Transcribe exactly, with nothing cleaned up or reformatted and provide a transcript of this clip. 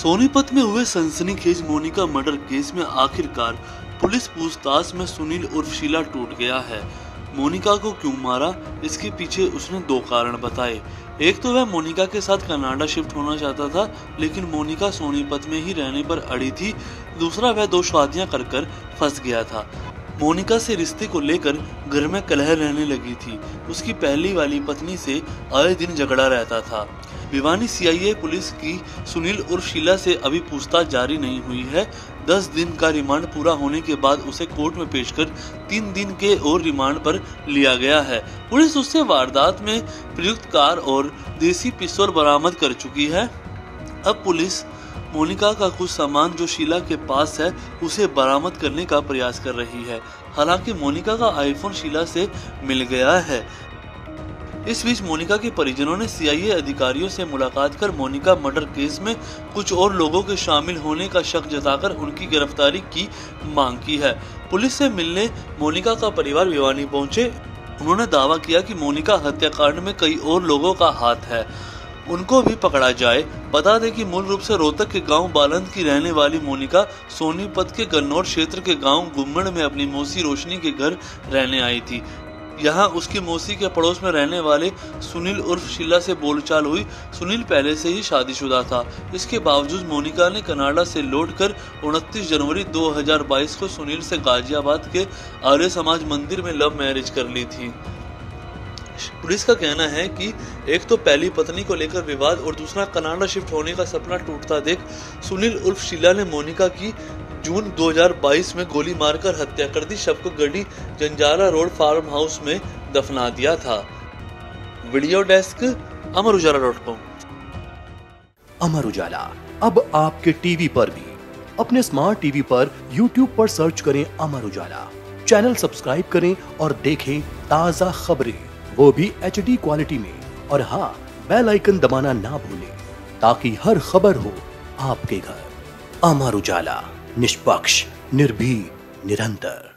सोनीपत में हुए सनसनीखेज मोनिका मर्डर केस में आखिरकार पुलिस पूछताछ में सुनील उर्फ शीला टूट गया है। मोनिका को क्यों मारा, इसके पीछे उसने दो कारण बताए। एक तो वह मोनिका के साथ कनाडा शिफ्ट होना चाहता था, लेकिन मोनिका सोनीपत में ही रहने पर अड़ी थी। दूसरा, वह दो शादियां कर कर फंस गया था। मोनिका से रिश्ते को लेकर घर में कलह रहने लगी थी। उसकी पहली वाली पत्नी से आए दिन झगड़ा रहता था। भिवानी सीआईए पुलिस की सुनील उर्फ शीला से अभी पूछताछ जारी नहीं हुई है। दस दिन का रिमांड पूरा होने के बाद उसे कोर्ट में पेश कर तीन दिन के और रिमांड पर लिया गया है। पुलिस उससे वारदात में प्रयुक्त कार और देसी पिस्तौल बरामद कर चुकी है। अब पुलिस मोनिका का कुछ सामान जो शीला के पास है उसे बरामद करने का प्रयास कर रही है। हालांकि मोनिका का आईफोन शीला से मिल गया है। इस बीच मोनिका के परिजनों ने सीआईए अधिकारियों से मुलाकात कर मोनिका मर्डर केस में कुछ और लोगों के शामिल होने का शक जताकर उनकी गिरफ्तारी की मांग की है। पुलिस से मिलने मोनिका का परिवार भिवानी पहुंचे। उन्होंने दावा किया कि मोनिका हत्याकांड में कई और लोगों का हाथ है, उनको भी पकड़ा जाए। बता दें कि मूल रूप से रोहतक के गांव बालंद की रहने वाली मोनिका सोनीपत के कन्नौर क्षेत्र के गाँव गुमड़ में अपनी मौसी रोशनी के घर रहने आई थी। यहाँ उसकी मौसी के पड़ोस में रहने वाले सुनील उर्फ शीला से बोलचाल हुई। सुनील पहले से ही शादीशुदा था। इसके बावजूद मोनिका ने कनाडा से लौटकर उनतीस जनवरी दो हज़ार बाईस को सुनील से गाजियाबाद के आर्य समाज मंदिर में लव मैरिज कर ली थी। पुलिस का कहना है कि एक तो पहली पत्नी को लेकर विवाद और दूसरा कनाडा शिफ्ट होने का सपना टूटता देख सुनील उर्फ शीला ने मोनिका की जून दो हज़ार बाईस में गोली मारकर हत्या कर दी। शव को Garhi Janjara road farm house में दफना दिया था। Video desk, Amar Ujala dot com. Amar Ujala अब आपके टीवी पर भी। अपने स्मार्ट टीवी पर यूट्यूब पर सर्च करें अमर उजाला, चैनल सब्सक्राइब करें और देखें ताजा खबरें, वो भी एच डी क्वालिटी में। और हाँ, बेल आइकन दबाना ना भूलें ताकि हर खबर हो आपके घर। अमर उजाला, निष्पक्ष, निर्भीक, निरंतर।